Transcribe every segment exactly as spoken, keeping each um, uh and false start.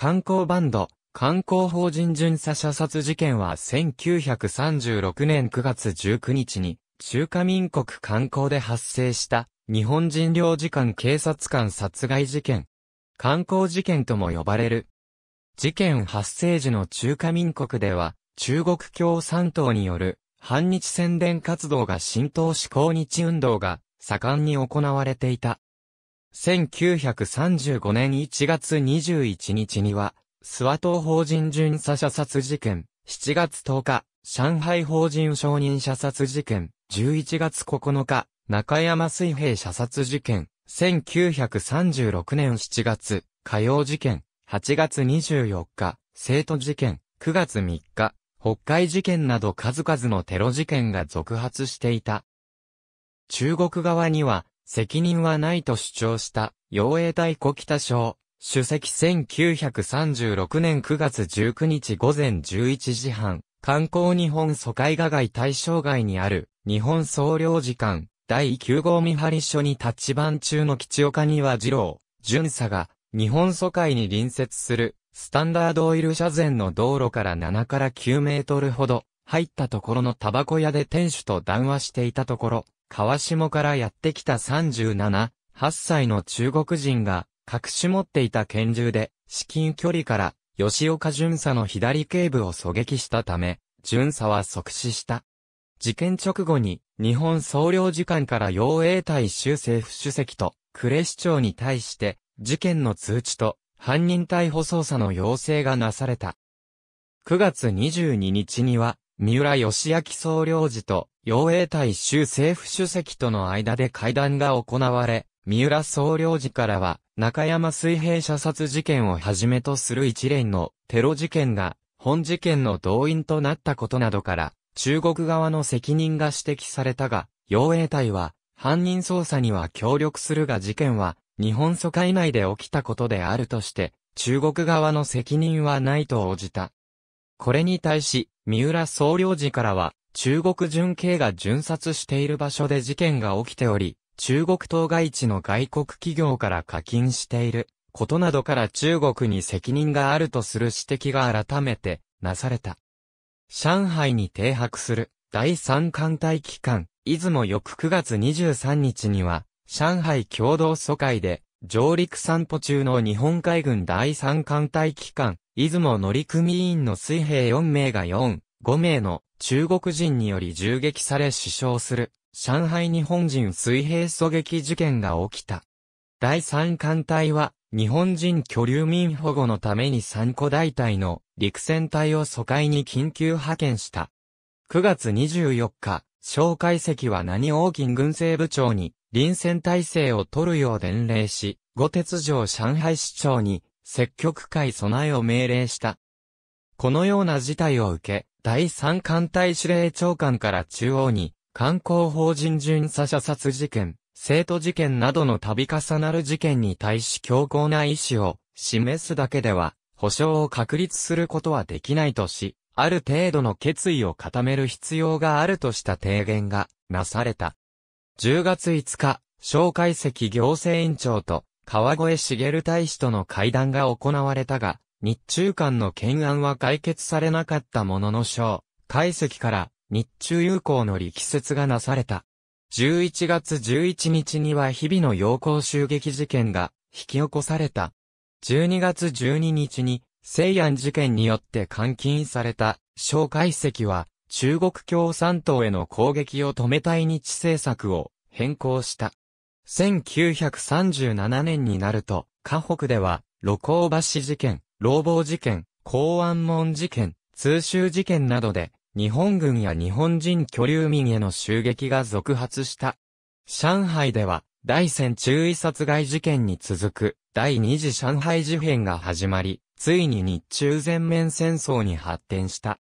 観光バンド、観光法人巡査射殺事件はせんきゅうひゃくさんじゅうろくねんくがつじゅうくにちに中華民国観光で発生した日本人領事館警察官殺害事件。観光事件とも呼ばれる。事件発生時の中華民国では中国共産党による反日宣伝活動が浸透し抗日運動が盛んに行われていた。せんきゅうひゃくさんじゅうごねんいちがつにじゅういちにちには諏訪東法人巡査射殺事件、しちがつとおか、上海法人商人射殺事件、じゅういちがつここのか、中山水平射殺事件、せんきゅうひゃくさんじゅうろくねんしちがつ、火曜事件、はちがつにじゅうよっか、成都事件、くがつみっか、北海事件など数々のテロ事件が続発していた。中国側には、責任はないと主張した、楊永代胡北省。主席せんきゅうひゃくさんじゅうろくねんくがつじゅうくにちごぜんじゅういちじはん、観光日本租界画街大正街にある、日本総領事館、だいきゅうごう見張り所に立ち番中の吉岡庭次郎、巡査が、日本租界に隣接する、スタンダードオイル車線の道路からななからきゅうメートルほど、入ったところのタバコ屋で店主と談話していたところ、川下からやってきたさんじゅうなな、はっさいの中国人が、隠し持っていた拳銃で、至近距離から、吉岡巡査の左頸部を狙撃したため、巡査は即死した。事件直後に、日本総領事館から楊永代州政府主席と、呉市長に対して、事件の通知と、犯人逮捕捜査の要請がなされた。くがつにじゅうににちには、三浦義明総領事と、楊永代州政府主席との間で会談が行われ、三浦総領事からは、中山水平射殺事件をはじめとする一連のテロ事件が本事件の動因となったことなどから中国側の責任が指摘されたが、楊永代は犯人捜査には協力するが事件は日本租界内で起きたことであるとして中国側の責任はないと応じた。これに対し三浦総領事からは中国準警が巡殺している場所で事件が起きており、中国当該地の外国企業から課金していることなどから中国に責任があるとする指摘が改めてなされた。上海に停泊するだいさん艦隊機関、出雲翌くがつにじゅうさんにちには上海共同租界で上陸散歩中の日本海軍だいさん艦隊機関、出雲乗組員の水兵よんめいがよん、ごめいの中国人により銃撃され死傷する。上海日本人水兵狙撃事件が起きた。だいさん艦隊は日本人居留民保護のためにさんこだいたいの陸戦隊を疎開に緊急派遣した。くがつにじゅうよっか、蒋介石は何王金軍政部長に臨戦態勢を取るよう伝令し、呉鉄城上海市長に積極会備えを命令した。このような事態を受け、だいさん艦隊司令長官から中央に、観光法人巡査射殺事件、成都事件などの度重なる事件に対し強硬な意志を示すだけでは保障を確立することはできないとし、ある程度の決意を固める必要があるとした提言がなされた。じゅうがついつか、蒋介石行政院長と川越茂大使との会談が行われたが、日中間の懸案は解決されなかったものの蒋介石から、日中友好の力説がなされた。じゅういちがつじゅういちにちには日々の洋行襲撃事件が引き起こされた。じゅうにがつじゅうににちに西安事件によって監禁された蒋介石は中国共産党への攻撃を止めたい日政策を変更した。せんきゅうひゃくさんじゅうななねんになると、河北では盧溝橋事件、牢房事件、光安門事件、通州事件などで、日本軍や日本人居留民への襲撃が続発した。上海では、大山中尉殺害事件に続く、第二次上海事変が始まり、ついに日中全面戦争に発展した。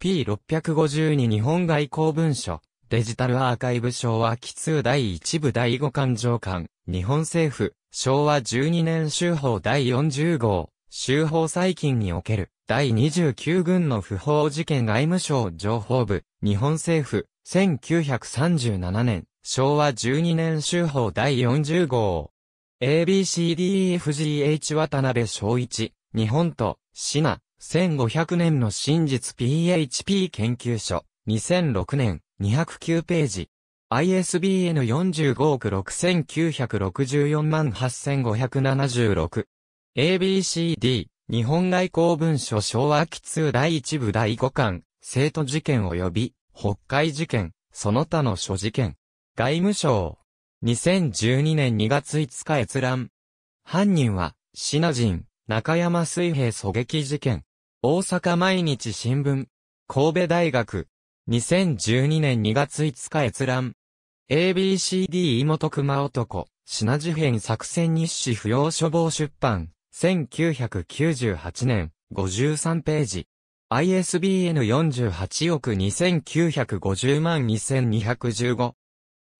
ピーろっぴゃくごじゅうに 日本外交文書、デジタルアーカイブ省は秋通だいいちぶだいごかん上巻、日本政府、しょうわじゅうにねん修法だいよんじゅうごう、修法最近における。だいにじゅうきゅうぐんの不法事件外務省情報部、日本政府、せんきゅうひゃくさんじゅうななねん、しょうわじゅうにねん修法だいよんじゅうごう。エービーシーディーエフジーエイチ 渡辺昭一、日本都、シナ、せんごひゃくねんの真実 ピーエイチピー 研究所、にせんろくねん、にひゃくきゅうページ。アイエスビーエヌ よんじゅうごおくろくせんきゅうひゃくろくじゅうよんまんはっせんごひゃくななじゅうろく。エービーシーディー、日本外交文書昭和期通だいいち部だいごかん、成都事件及び、北海事件、その他の諸事件。外務省。にせんじゅうにねんにがついつか閲覧。犯人は、シナ人、中山水平狙撃事件。大阪毎日新聞。神戸大学。にせんじゅうにねんにがついつか閲覧。エービーシーディー 妹熊男、シナ事変作戦日誌不要書房出版。せんきゅうひゃくきゅうじゅうはちねん、ごじゅうさんページ。アイエスビーエヌ よんじゅうはちおくにせんきゅうひゃくごじゅうまんにせんにひゃくじゅうご。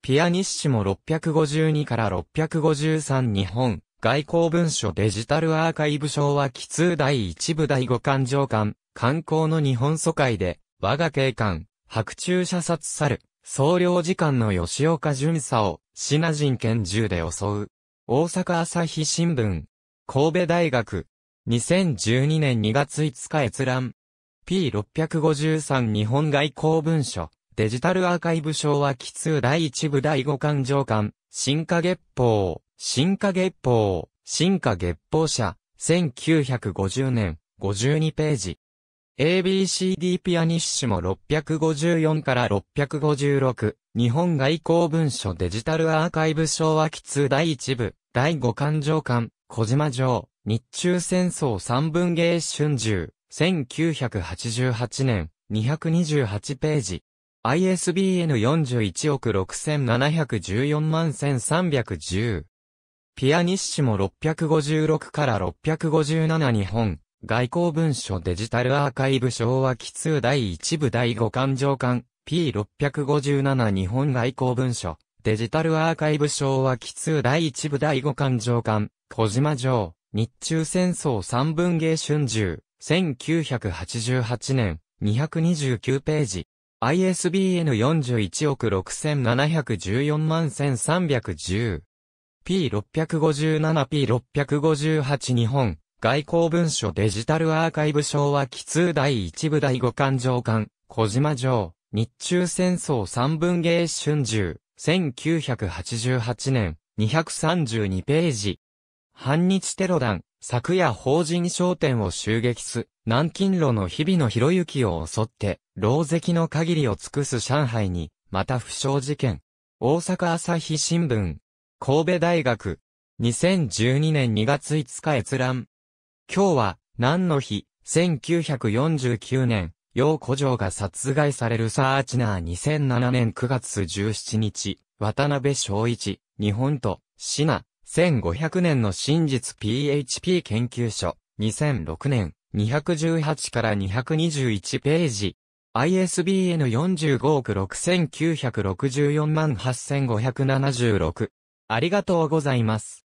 ピアニッシモろっぴゃくごじゅうにからろっぴゃくごじゅうさん日本外交文書デジタルアーカイブ昭和期通だいいち部だいごかん上巻刊行の日本疎開で我が警官白昼射殺さる総領事官の吉岡巡査をシナ人拳銃で襲う大阪朝日新聞神戸大学にせんじゅうにねんにがついつか閲覧ピーろっぴゃくごじゅうさん 日本外交文書、デジタルアーカイブ昭和期通だいいち部だいごかん上巻、新華月報、新華月報、新華月報社、せんきゅうひゃくごじゅうねん、ごじゅうにページ。エービーシーディー ピアニッシモろっぴゃくごじゅうよんからろっぴゃくごじゅうろく、日本外交文書デジタルアーカイブ昭和期通だいいち部、だいごかん上巻、小島城、日中戦争三文芸春秋。せんきゅうひゃくはちじゅうはちねん、にひゃくにじゅうはちページ。アイエスビーエヌ よんじゅういちおくろくせんななひゃくじゅうよんまんせんさんびゃくじゅう。ピアニッシモろっぴゃくごじゅうろくからろっぴゃくごじゅうなな日本、外交文書デジタルアーカイブ昭和期通だいいち部だいごかん上巻、ピーろっぴゃくごじゅうなな 日本外交文書、デジタルアーカイブ昭和期通だいいち部だいごかん上巻、小島城、日中戦争三文芸春秋。せんきゅうひゃくはちじゅうはちねん、にひゃくにじゅうきゅうページ。アイエスビーエヌ よんじゅういちおくろくせんななひゃくじゅうよんまんせんさんびゃくじゅう。ピーろっぴゃくごじゅうなな ピーろっぴゃくごじゅうはち 日本、外交文書デジタルアーカイブ昭和期通だいいち部だいごかん上巻、小島城、日中戦争三文芸春秋、せんきゅうひゃくはちじゅうはちねん、にひゃくさんじゅうにページ。反日テロ団。昨夜法人商店を襲撃す、南京路の日々の広行を襲って、狼藉の限りを尽くす上海に、また不祥事件。大阪朝日新聞。神戸大学。にせんじゅうにねんにがついつか閲覧。今日は、何の日、せんきゅうひゃくよんじゅうきゅうねん、楊虎城が殺害されるサーチナーにせんななねんくがつじゅうしちにち、渡辺昭一、日本都、シナ。せんごひゃくねんの真実 ピーエイチピー 研究所、にせんろくねん、にひゃくじゅうはちからにひゃくにじゅういちページ。アイエスビーエヌ よんじゅうごおくろくせんきゅうひゃくろくじゅうよんまんはっせんごひゃくななじゅうろく。ありがとうございます。